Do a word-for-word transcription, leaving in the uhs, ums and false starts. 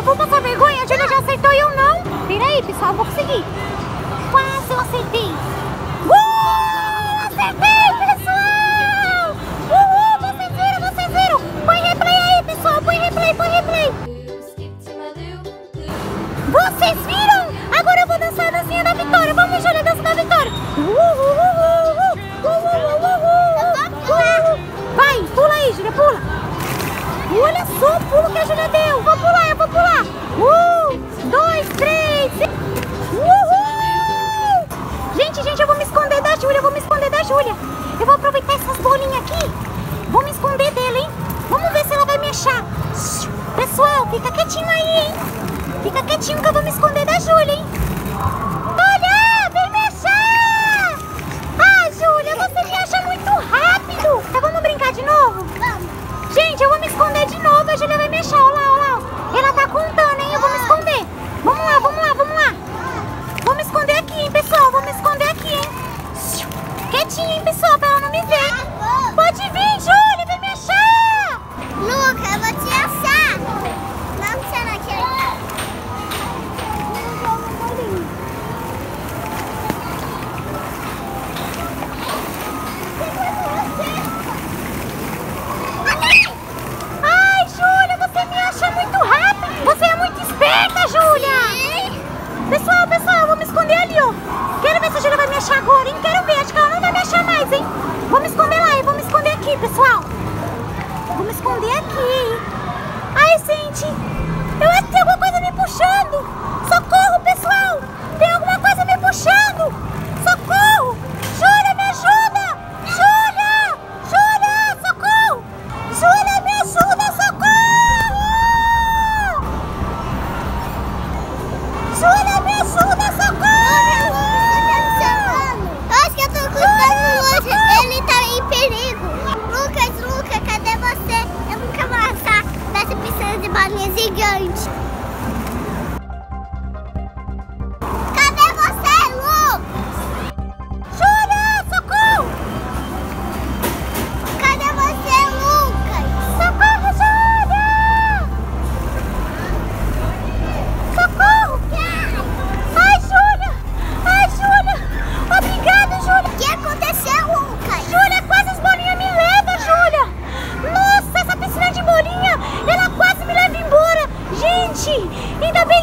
eu vou passar vergonha, a Julia já aceitou e eu não. Peraí, pessoal, eu vou conseguir. Quase eu aceitei. Uh, acertei, pessoal! Uhul, vocês viram, vocês viram? Põe replay aí, pessoal, põe replay, põe replay. Vocês viram? Agora eu vou dançar a dancinha da Vitória. Vamos, Julia, dança da Vitória. Uhul, uhul, uhul, uhul. Vai, pula aí, Julia, pula. Olha só o pulo que a Julia deu. Vou pular, eu vou pular. Um, dois, três, cinco. Uhul! Gente, gente, eu vou me esconder da Julia. Eu vou me esconder da Julia. Eu vou aproveitar essas bolinhas aqui. Vou me esconder dela, hein? Vamos ver se ela vai me achar. Pessoal, fica quietinho aí, hein? Fica quietinho que eu vou me esconder da Julia, hein? Olha, vem me achar! Ah, Julia, você me acha muito rápido. Tá, vamos brincar de novo? Gente, eu vou me esconder de novo, a Julia vai me achar, olha lá, olha lá. Ela tá contando, hein, eu vou me esconder. Vamos lá, vamos lá, vamos lá. Vou me esconder aqui, hein, pessoal, vou me esconder aqui, hein. Quietinho, hein, pessoal, pra ela não me ver. Pode vir, Julia, vem me achar. Luca, eu vou te achar. Não, você não quer. Você é muito esperta, Julia! Pessoal, pessoal, eu vou me esconder ali, ó. Quero ver se a Julia vai me achar agora, hein? Quero ver, acho que ela não vai me achar mais, hein? Vou me esconder lá e vou me esconder aqui, pessoal. Vou me esconder aqui. Ai, gente, eu acho que tem alguma coisa me puxando. Socorro, pessoal! Tem alguma coisa me puxando. Socorro! Julia, me ajuda! Julia! Julia, socorro! Julia, me ajuda, socorro! Julia, me ajuda, socorro! Eu acho que eu tô cuidando hoje. Ele tá em perigo. Lucas, Lucas, cadê você? Eu nunca vou achar dessa piscina de bolinha gigante. Cadê você, Lucas? Julia, socorro! Cadê você, Lucas? Socorro, Julia! Socorro! Ainda bem